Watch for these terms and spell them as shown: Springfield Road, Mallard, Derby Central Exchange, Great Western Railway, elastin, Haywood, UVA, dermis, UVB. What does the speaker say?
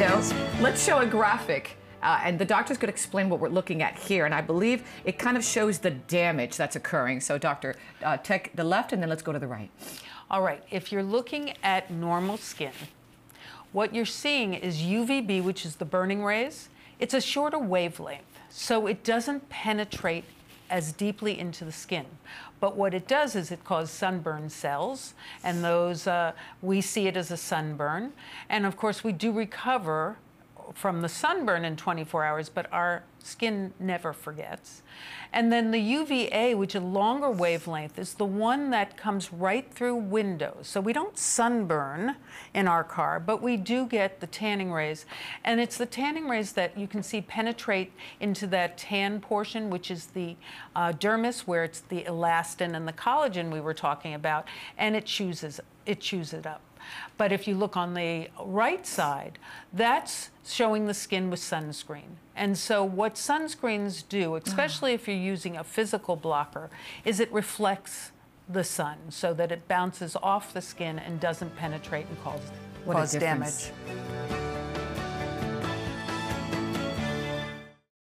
window. Let's show a graphic. And the doctor's going to explain what we're looking at here, and I believe it kind of shows the damage that's occurring. So, doctor, take the left, and then let's go to the right. All right. If you're looking at normal skin, what you're seeing is UVB, which is the burning rays. It's a shorter wavelength, so it doesn't penetrate as deeply into the skin. But what it does is it causes sunburn cells, and those, we see it as a sunburn. And, of course, we do recover from the sunburn in 24 hours, but our skin never forgets. And then the UVA, which is a longer wavelength, is the one that comes right through windows. So we don't sunburn in our car, but we do get the tanning rays. And it's the tanning rays that you can see penetrate into that tan portion, which is the dermis, where it's the elastin and the collagen we were talking about, and it chews it up. But if you look on the right side, that's showing the skin with sunscreen. And so what sunscreens do, especially if you're using a physical blocker, is it reflects the sun so that it bounces off the skin and doesn't penetrate and cause damage.